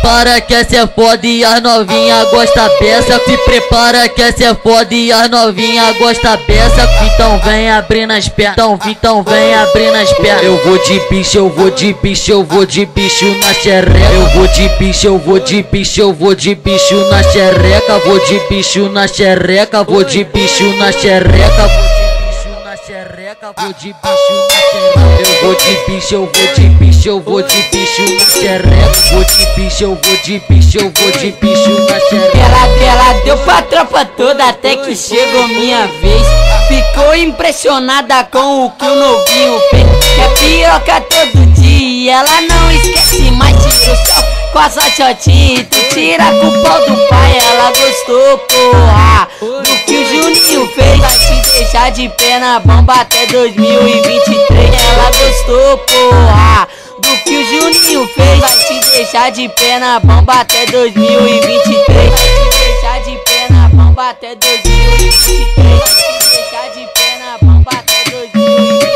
prepara que essa é foda e as novinha gosta peça. Se prepara que essa é foda e as novinha gosta peça. Então vem abrindo as pernas, então vem abrindo as pernas. Eu vou de bicho, eu vou de bicho, eu vou de bicho na xereca. Eu vou de bicho, eu vou de bicho, eu vou de bicho na xereca. Vou de bicho na xereca, vou de bicho na xereca. Vou de bicho na xereca. Eu vou de bicho, eu vou de bicho, eu vou de bicho na xereca. Vou de bicho, eu vou de bicho, eu vou de bicho na xereca. Ela deu pra tropa toda até que chegou minha vez. Ficou impressionada com o que o novinho fez. É piroca todo dia, ela não esquece mais de céu. Com a sua shotinha tu tira com o pau do pai. Ela gostou, porra, do que o Juninho fez. Vai te deixar de pé na bomba até 2023. Ela gostou, porra, do que o Juninho fez. Vai te deixar de pé na bomba até 2023. Vai te deixar de pé na bomba até 2023. Vai te deixar de pé na bomba até 2023.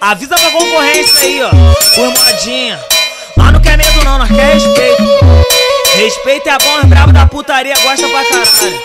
Avisa pra concorrência aí, ó, por modinha. Lá não quer medo não, nós quer respeito. Respeito é bom, os bravos da putaria gostam pra caralho.